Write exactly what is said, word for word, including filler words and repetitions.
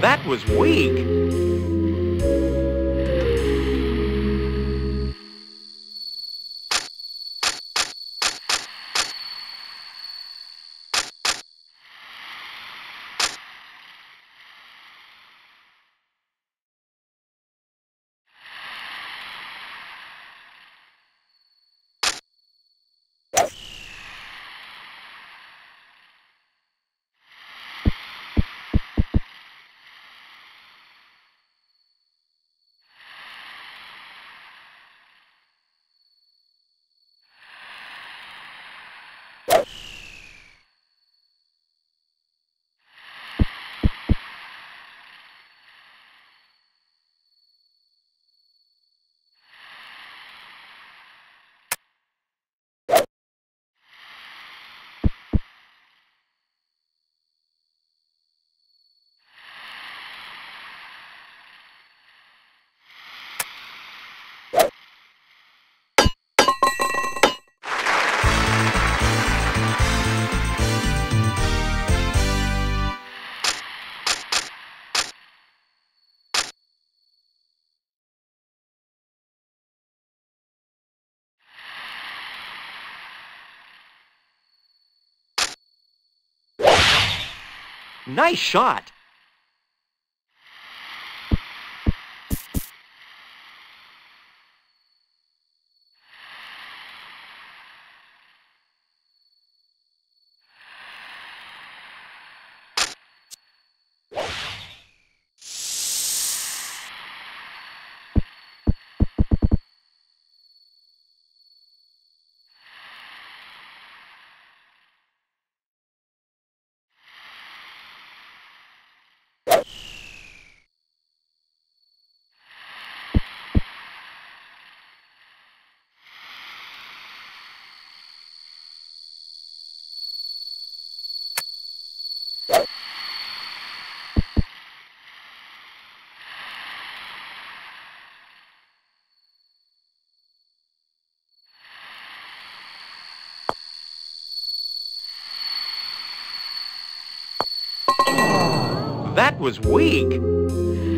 That was weak. Nice shot! That was weak.